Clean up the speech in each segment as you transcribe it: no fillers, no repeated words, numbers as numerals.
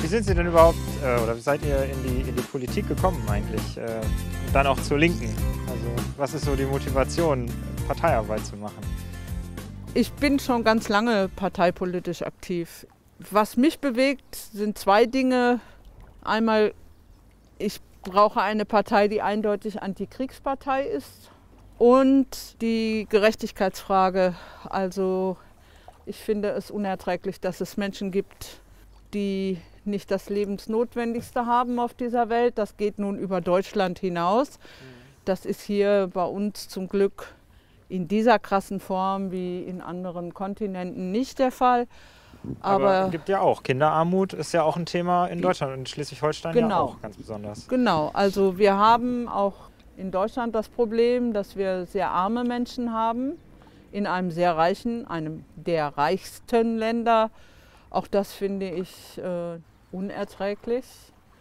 Wie sind Sie denn überhaupt, oder wie seid ihr in die Politik gekommen eigentlich? Und dann auch zur Linken? Also was ist so die Motivation, Parteiarbeit zu machen? Ich bin schon ganz lange parteipolitisch aktiv. Was mich bewegt, sind zwei Dinge. Einmal, ich brauche eine Partei, die eindeutig Antikriegspartei ist, und die Gerechtigkeitsfrage. Also ich finde es unerträglich, dass es Menschen gibt, die nicht das Lebensnotwendigste haben auf dieser Welt. Das geht nun über Deutschland hinaus. Das ist hier bei uns zum Glück in dieser krassen Form wie in anderen Kontinenten nicht der Fall. Aber es gibt ja auch, Kinderarmut ist ja auch ein Thema in Deutschland und in Schleswig-Holstein ja auch ganz besonders. Genau, also wir haben auch in Deutschland das Problem, dass wir sehr arme Menschen haben, in einem sehr reichen, einem der reichsten Länder. Auch das finde ich unerträglich.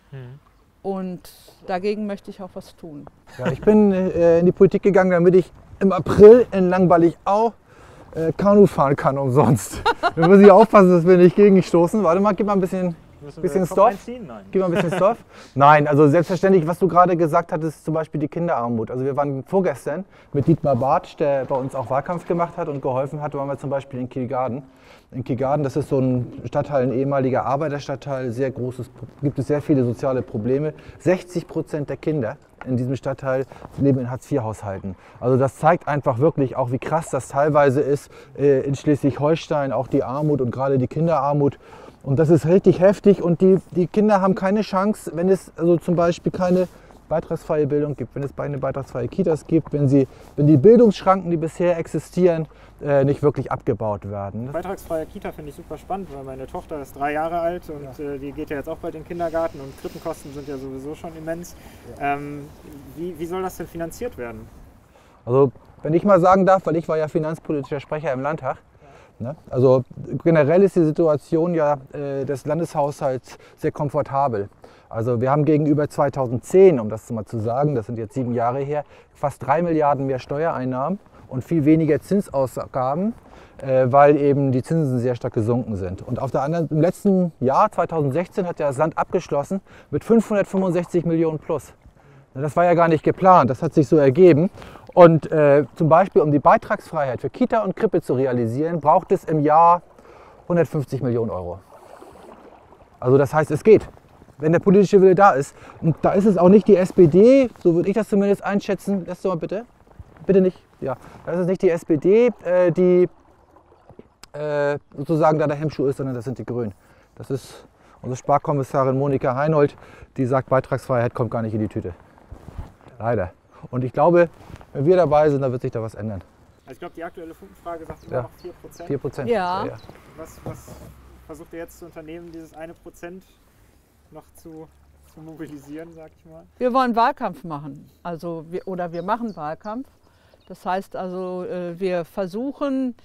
Hm. Und dagegen möchte ich auch was tun. Ja, ich bin in die Politik gegangen, damit ich im April in Langballig auch Kanu fahren kann umsonst. Wir müssen hier aufpassen, dass wir nicht gegen stoßen. Warte mal, gib mal ein bisschen Stoff. Gib mal ein bisschen Stoff. Nein, also selbstverständlich, was du gerade gesagt hattest, zum Beispiel die Kinderarmut. Also wir waren vorgestern mit Dietmar Bartsch, der bei uns auch Wahlkampf gemacht hat und geholfen hat, waren wir zum Beispiel in Kiel-Gaarden. In Kiel-Gaarden, das ist so ein Stadtteil, ein ehemaliger Arbeiterstadtteil, sehr großes, gibt es sehr viele soziale Probleme. 60% der Kinder in diesem Stadtteil leben in Hartz-IV-Haushalten. Also das zeigt einfach wirklich auch, wie krass das teilweise ist in Schleswig-Holstein, auch die Armut und gerade die Kinderarmut. Und das ist richtig heftig und die Kinder haben keine Chance, wenn es also zum Beispiel keine beitragsfreie Bildung gibt, wenn es keine beitragsfreie Kitas gibt, wenn die Bildungsschranken, die bisher existieren, nicht wirklich abgebaut werden. Beitragsfreie Kita finde ich super spannend, weil meine Tochter ist 3 Jahre alt und ja, die geht ja jetzt auch bald in den Kindergarten und Krippenkosten sind ja sowieso schon immens. Ja. Wie soll das denn finanziert werden? Also wenn ich mal sagen darf, weil ich war ja finanzpolitischer Sprecher im Landtag, also generell ist die Situation ja des Landeshaushalts sehr komfortabel. Also wir haben gegenüber 2010, um das mal zu sagen, das sind jetzt 7 Jahre her, fast 3 Milliarden mehr Steuereinnahmen und viel weniger Zinsausgaben, weil eben die Zinsen sehr stark gesunken sind. Und auf der anderen, im letzten Jahr, 2016, hat das Land abgeschlossen mit 565 Millionen plus. Das war ja gar nicht geplant, das hat sich so ergeben. Und zum Beispiel, um die Beitragsfreiheit für Kita und Krippe zu realisieren, braucht es im Jahr 150 Millionen Euro. Also das heißt, es geht, wenn der politische Wille da ist. Und da ist es auch nicht die SPD, so würde ich das zumindest einschätzen. Lass doch mal bitte. Bitte nicht. Ja, das ist nicht die SPD, die sozusagen da der Hemmschuh ist, sondern das sind die Grünen. Das ist unsere Sparkommissarin Monika Heinold, die sagt, Beitragsfreiheit kommt gar nicht in die Tüte. Leider. Und ich glaube, wenn wir dabei sind, dann wird sich da was ändern. Also ich glaube, die aktuelle Umfrage sagt immer noch 4%. 4%. Ja. Ja. Was versucht ihr jetzt zu unternehmen, dieses 1% noch zu mobilisieren, sag ich mal? Wir wollen Wahlkampf machen. Also wir machen Wahlkampf. Das heißt also, wir versuchen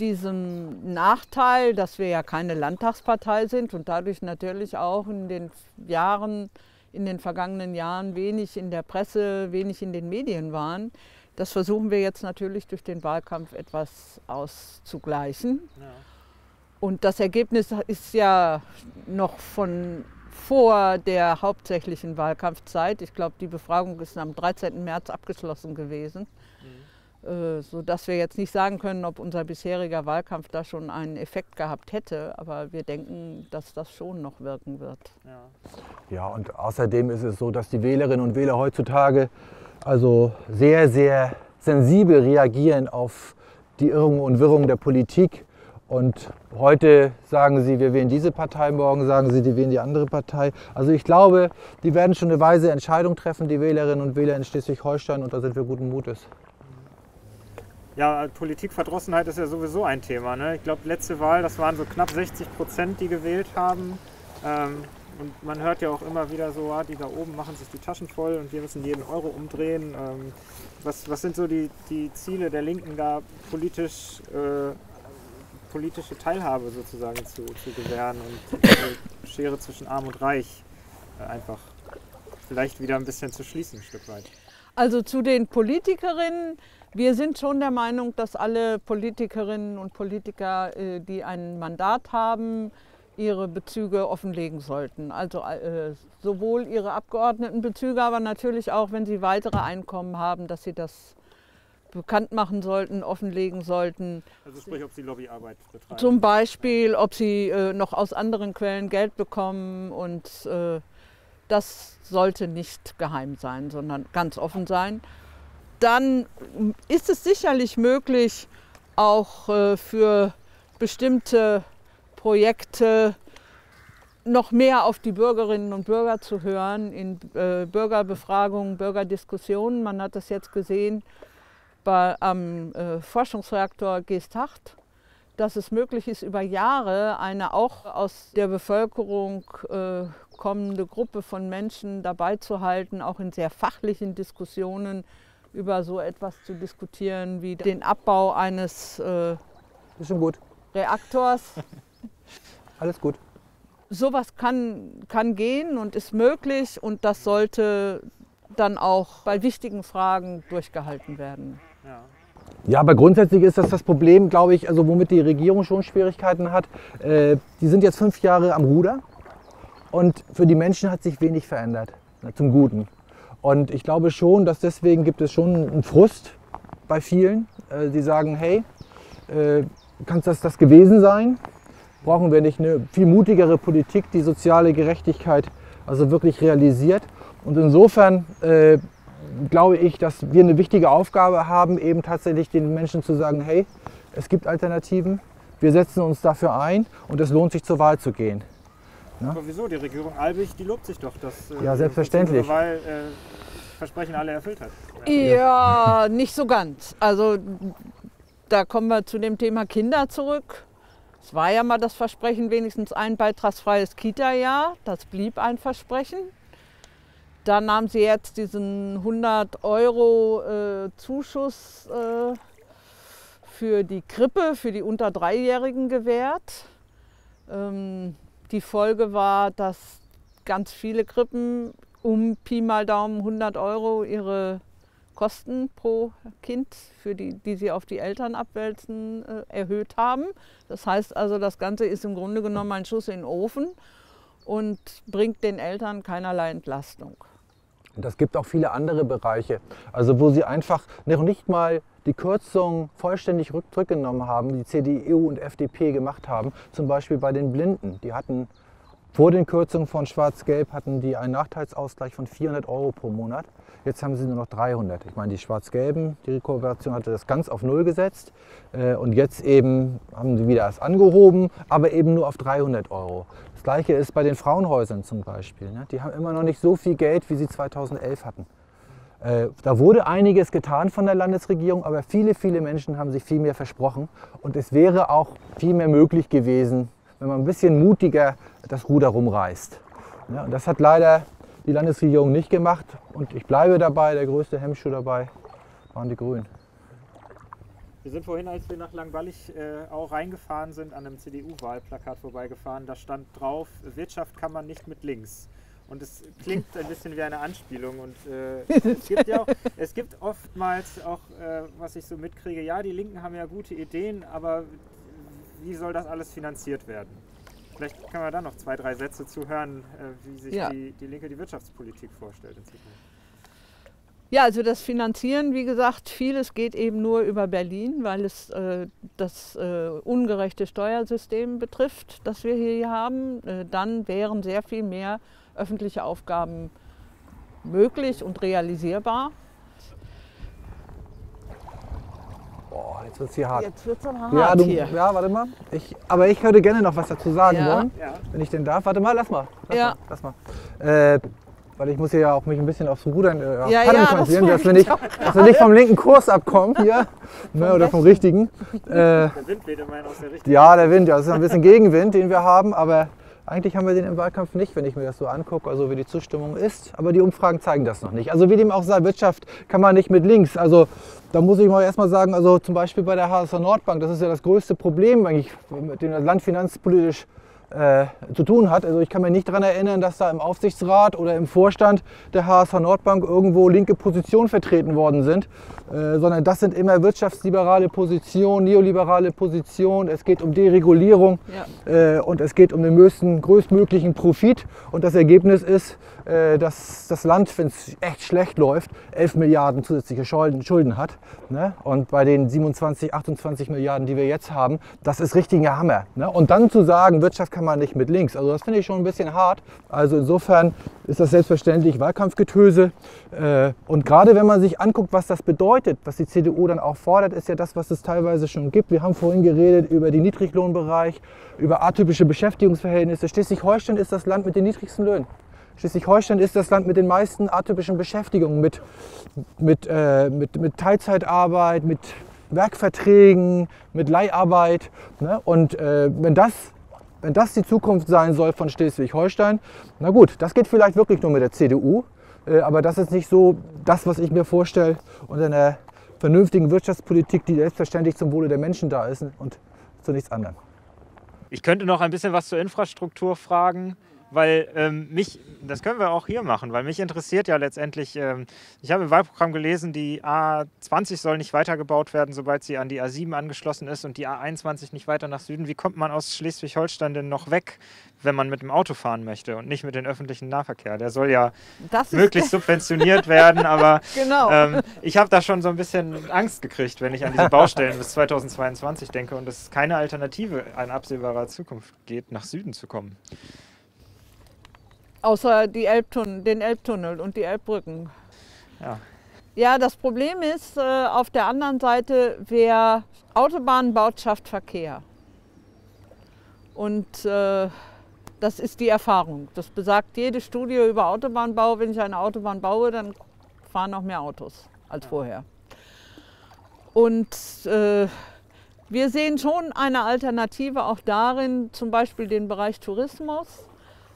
diesem Nachteil, dass wir ja keine Landtagspartei sind und dadurch natürlich auch in den Jahren, in den vergangenen Jahren wenig in der Presse, wenig in den Medien waren. Das versuchen wir jetzt natürlich durch den Wahlkampf etwas auszugleichen. Ja. Und das Ergebnis ist ja noch von vor der hauptsächlichen Wahlkampfzeit. Ich glaube, die Befragung ist am 13. März abgeschlossen gewesen, sodass wir jetzt nicht sagen können, ob unser bisheriger Wahlkampf da schon einen Effekt gehabt hätte. Aber wir denken, dass das schon noch wirken wird. Ja, und außerdem ist es so, dass die Wählerinnen und Wähler heutzutage also sehr, sehr sensibel reagieren auf die Irrungen und Wirrungen der Politik. Und heute sagen sie, wir wählen diese Partei, morgen sagen sie, die wählen die andere Partei. Also ich glaube, die werden schon eine weise Entscheidung treffen, die Wählerinnen und Wähler in Schleswig-Holstein. Und da sind wir guten Mutes. Ja, Politikverdrossenheit ist ja sowieso ein Thema. Ne? Ich glaube, letzte Wahl, das waren so knapp 60%, die gewählt haben. Und man hört ja auch immer wieder so, ah, die da oben machen sich die Taschen voll und wir müssen jeden Euro umdrehen. Was sind so die Ziele der Linken, da politische Teilhabe sozusagen zu gewähren und die Schere zwischen Arm und Reich einfach vielleicht wieder ein bisschen zu schließen, ein Stück weit? Also zu den Politikerinnen. Wir sind schon der Meinung, dass alle Politikerinnen und Politiker, die ein Mandat haben, ihre Bezüge offenlegen sollten. Also sowohl ihre Abgeordnetenbezüge, aber natürlich auch, wenn sie weitere Einkommen haben, dass sie das bekannt machen sollten, offenlegen sollten. Also sprich, ob sie Lobbyarbeit betreiben. Zum Beispiel, ob sie noch aus anderen Quellen Geld bekommen. Und das sollte nicht geheim sein, sondern ganz offen sein. Dann ist es sicherlich möglich, auch für bestimmte Projekte noch mehr auf die Bürgerinnen und Bürger zu hören, in Bürgerbefragungen, Bürgerdiskussionen. Man hat das jetzt gesehen am Forschungsreaktor Geesthacht, dass es möglich ist, über Jahre eine auch aus der Bevölkerung kommende Gruppe von Menschen dabei zu halten, auch in sehr fachlichen Diskussionen über so etwas zu diskutieren wie den Abbau eines Reaktors. Alles gut. Sowas kann gehen und ist möglich, und das sollte dann auch bei wichtigen Fragen durchgehalten werden. Ja. Ja, aber grundsätzlich ist das Problem, glaube ich, also womit die Regierung schon Schwierigkeiten hat. Die sind jetzt 5 Jahre am Ruder und für die Menschen hat sich wenig verändert, zum Guten. Und ich glaube schon, dass deswegen gibt es schon einen Frust bei vielen. Die sagen, hey, kann das gewesen sein? Brauchen wir nicht eine viel mutigere Politik, die soziale Gerechtigkeit also wirklich realisiert? Und insofern glaube ich, dass wir eine wichtige Aufgabe haben, eben tatsächlich den Menschen zu sagen, hey, es gibt Alternativen, wir setzen uns dafür ein und es lohnt sich, zur Wahl zu gehen. Ja? Aber wieso? Die Regierung Albig, die lobt sich doch, dass ja, selbstverständlich. Weil Versprechen alle erfüllt hat. Ja, ja, nicht so ganz. Also da kommen wir zu dem Thema Kinder zurück. Es war ja mal das Versprechen, wenigstens ein beitragsfreies Kita-Jahr. Das blieb ein Versprechen. Dann haben sie jetzt diesen 100 € Zuschuss für die Krippe, für die unter 3-Jährigen gewährt. Die Folge war, dass ganz viele Krippen um Pi mal Daumen 100 € ihre Kosten pro Kind, die sie auf die Eltern abwälzen, erhöht haben. Das heißt also, das Ganze ist im Grunde genommen ein Schuss in den Ofen und bringt den Eltern keinerlei Entlastung. Und das gibt auch viele andere Bereiche, also wo sie einfach noch nicht mal die Kürzungen vollständig zurückgenommen haben, die CDU und FDP gemacht haben, zum Beispiel bei den Blinden. Die hatten vor den Kürzungen von Schwarz-Gelb einen Nachteilsausgleich von 400 € pro Monat. Jetzt haben sie nur noch 300. Ich meine, die Schwarz-Gelben, die Kooperation hatte das ganz auf 0 gesetzt und jetzt eben haben sie wieder das angehoben, aber eben nur auf 300 €. Das Gleiche ist bei den Frauenhäusern zum Beispiel. Die haben immer noch nicht so viel Geld, wie sie 2011 hatten. Da wurde einiges getan von der Landesregierung, aber viele, viele Menschen haben sich viel mehr versprochen und es wäre auch viel mehr möglich gewesen, wenn man ein bisschen mutiger das Ruder rumreißt. Ja, und das hat leider die Landesregierung nicht gemacht und ich bleibe dabei, der größte Hemmschuh dabei waren die Grünen. Wir sind vorhin, als wir nach Langballig auch reingefahren sind, an einem CDU-Wahlplakat vorbeigefahren. Da stand drauf, Wirtschaft kann man nicht mit links. Und es klingt ein bisschen wie eine Anspielung und es gibt oftmals auch, was ich so mitkriege, ja, die Linken haben ja gute Ideen, aber wie soll das alles finanziert werden? Vielleicht können wir da noch 2, 3 Sätze zu hören, wie sich ja die Linke die Wirtschaftspolitik vorstellt in Zukunft. Ja, also das Finanzieren, wie gesagt, vieles geht eben nur über Berlin, weil es das ungerechte Steuersystem betrifft, das wir hier haben. Dann wären sehr viel mehr öffentliche Aufgaben möglich und realisierbar. Boah, jetzt wird es hier hart. Jetzt wird's hart ja, hier. Ja, warte mal. Aber ich würde gerne noch was dazu sagen wollen, wenn ich denn darf. Warte mal, lass mal. Weil ich muss hier ja auch mich ein bisschen aufs Rudern konzentrieren, dass wir nicht vom linken Kurs abkommen hier, oder vom richtigen. Der Wind weht immerhin aus der richtigen. Ja, der Wind, das ist ein bisschen Gegenwind, den wir haben, aber eigentlich haben wir den im Wahlkampf nicht, wenn ich mir das so angucke, also wie die Zustimmung ist, aber die Umfragen zeigen das noch nicht. Also wie dem auch sei, Wirtschaft kann man nicht mit links, also da muss ich mal erstmal sagen, also zum Beispiel bei der HSH Nordbank, das ist ja das größte Problem eigentlich, mit dem das Land finanzpolitisch zu tun hat. Also ich kann mir nicht daran erinnern, dass da im Aufsichtsrat oder im Vorstand der HSH Nordbank irgendwo linke Positionen vertreten worden sind, sondern das sind immer wirtschaftsliberale Positionen, neoliberale Positionen. Es geht um Deregulierung, ja, und es geht um den größtmöglichen Profit. Und das Ergebnis ist, dass das Land, wenn es echt schlecht läuft, 11 Milliarden zusätzliche Schulden hat. Ne? Und bei den 27, 28 Milliarden, die wir jetzt haben, das ist richtiger Hammer. Ne? Und dann zu sagen, Wirtschaft kann man nicht mit links. Also das finde ich schon ein bisschen hart. Also insofern ist das selbstverständlich Wahlkampfgetöse. Und gerade wenn man sich anguckt, was das bedeutet, was die CDU dann auch fordert, ist ja das, was es teilweise schon gibt. Wir haben vorhin geredet über den Niedriglohnbereich, über atypische Beschäftigungsverhältnisse. Schleswig-Holstein ist das Land mit den niedrigsten Löhnen. Schleswig-Holstein ist das Land mit den meisten atypischen Beschäftigungen, mit Teilzeitarbeit, mit Werkverträgen, mit Leiharbeit. Ne? Und wenn das die Zukunft sein soll von Schleswig-Holstein, na gut, das geht vielleicht wirklich nur mit der CDU, aber das ist nicht so das, was ich mir vorstelle unter einer vernünftigen Wirtschaftspolitik, die selbstverständlich zum Wohle der Menschen da ist und zu nichts anderem. Ich könnte noch ein bisschen was zur Infrastruktur fragen, weil das können wir auch hier machen, weil mich interessiert ja letztendlich, ich habe im Wahlprogramm gelesen, die A20 soll nicht weitergebaut werden, sobald sie an die A7 angeschlossen ist und die A21 nicht weiter nach Süden. Wie kommt man aus Schleswig-Holstein denn noch weg, wenn man mit dem Auto fahren möchte und nicht mit dem öffentlichen Nahverkehr? Der soll ja möglichst subventioniert werden, aber genau. Ich habe da schon so ein bisschen Angst gekriegt, wenn ich an diese Baustellen bis 2022 denke und es keine Alternative in absehbarer Zukunft geht, nach Süden zu kommen. Außer die den Elbtunnel und die Elbbrücken. Ja, ja, das Problem ist, auf der anderen Seite, wer Autobahnen baut, schafft Verkehr. Und das ist die Erfahrung. Das besagt jede Studie über Autobahnbau. Wenn ich eine Autobahn baue, dann fahren noch mehr Autos als vorher. Und wir sehen schon eine Alternative auch darin, zum Beispiel den Bereich Tourismus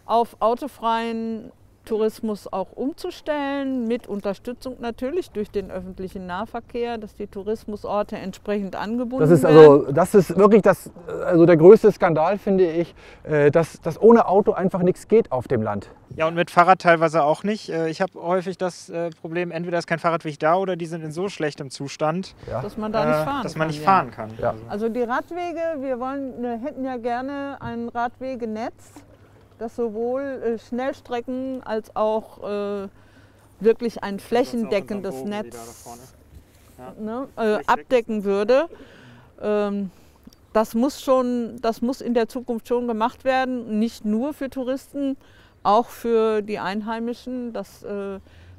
auf autofreien Tourismus auch umzustellen, mit Unterstützung natürlich durch den öffentlichen Nahverkehr, dass die Tourismusorte entsprechend angebunden werden. Das ist wirklich der größte Skandal, finde ich, dass ohne Auto einfach nichts geht auf dem Land. Ja, und mit Fahrrad teilweise auch nicht. Ich habe häufig das Problem, entweder ist kein Fahrradweg da oder die sind in so schlechtem Zustand, ja, dass man da nicht fahren kann. Ja. Also die Radwege, wir hätten ja gerne ein Radwegenetz, dass sowohl Schnellstrecken als auch wirklich ein flächendeckendes Netz abdecken würde. Das muss in der Zukunft schon gemacht werden, nicht nur für Touristen, auch für die Einheimischen, dass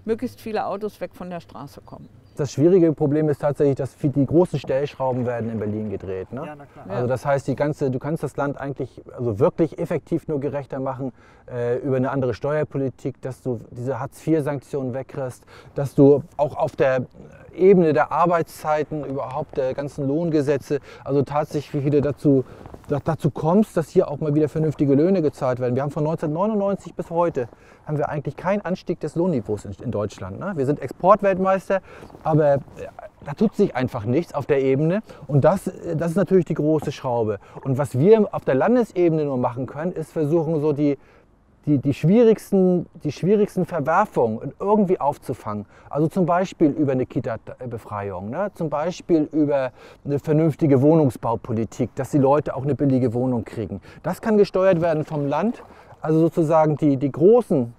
möglichst viele Autos weg von der Straße kommen. Das schwierige Problem ist tatsächlich, dass die großen Stellschrauben werden in Berlin gedreht. Ne? Ja, na klar. Also das heißt, du kannst das Land eigentlich wirklich effektiv nur gerechter machen über eine andere Steuerpolitik, dass du diese Hartz-IV-Sanktionen wegkriegst, dass du auch auf der Ebene der Arbeitszeiten, überhaupt der ganzen Lohngesetze, also tatsächlich wieder dazu kommst, dass hier auch mal wieder vernünftige Löhne gezahlt werden. Wir haben von 1999 bis heute haben wir eigentlich keinen Anstieg des Lohnniveaus in Deutschland. Ne? Wir sind Exportweltmeister, aber da tut sich einfach nichts auf der Ebene und das ist natürlich die große Schraube. Und was wir auf der Landesebene nur machen können, ist versuchen, so die schwierigsten Verwerfungen irgendwie aufzufangen. Also zum Beispiel über eine Kita-Befreiung, ne? Zum Beispiel über eine vernünftige Wohnungsbaupolitik, dass die Leute auch eine billige Wohnung kriegen. Das kann gesteuert werden vom Land, also sozusagen die großen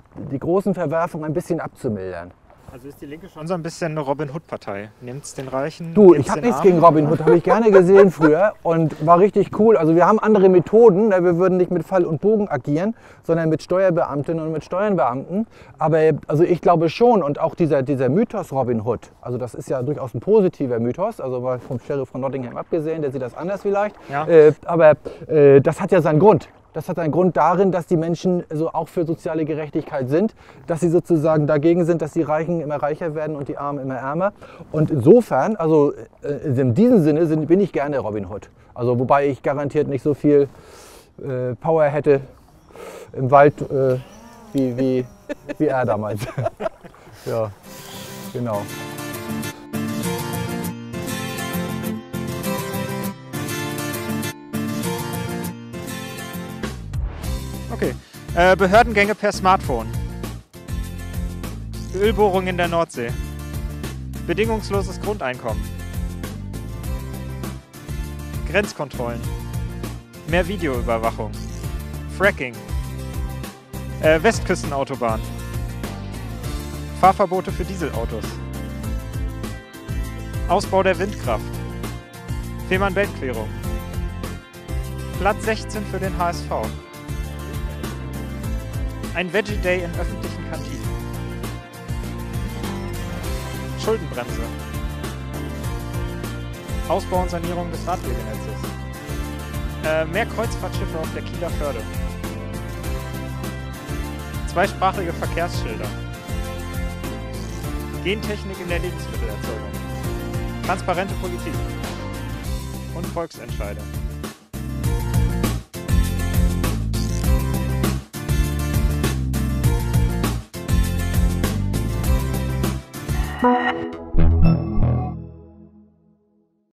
Verwerfungen ein bisschen abzumildern. Also ist die Linke schon so ein bisschen eine Robin-Hood-Partei? Nimmt es den Reichen? Du, ich habe nichts gegen Robin Hood, habe ich gerne gesehen früher und war richtig cool. Also wir haben andere Methoden, wir würden nicht mit Pfeil und Bogen agieren, sondern mit Steuerbeamtinnen und mit Steuerbeamten. Aber also ich glaube schon, und auch dieser Mythos Robin Hood, also das ist ja durchaus ein positiver Mythos, also mal vom Sheriff von Nottingham abgesehen, der sieht das anders vielleicht, ja. Aber das hat ja seinen Grund. Das hat einen Grund darin, dass die Menschen also auch für soziale Gerechtigkeit sind, dass sie sozusagen dagegen sind, dass die Reichen immer reicher werden und die Armen immer ärmer. Und insofern, also in diesem Sinne bin ich gerne Robin Hood. Also wobei ich garantiert nicht so viel Power hätte im Wald wie er damals. Ja, genau. Okay. Behördengänge per Smartphone. Ölbohrung in der Nordsee. Bedingungsloses Grundeinkommen. Grenzkontrollen. Mehr Videoüberwachung. Fracking. Westküstenautobahn. Fahrverbote für Dieselautos. Ausbau der Windkraft. Fehmarnbeltquerung. Platz 16 für den HSV. Ein Veggie Day in öffentlichen Kantinen. Schuldenbremse. Ausbau und Sanierung des Radwegenetzes. Mehr Kreuzfahrtschiffe auf der Kieler Förde. Zweisprachige Verkehrsschilder. Gentechnik in der Lebensmittelerzeugung. Transparente Politik. Und Volksentscheide.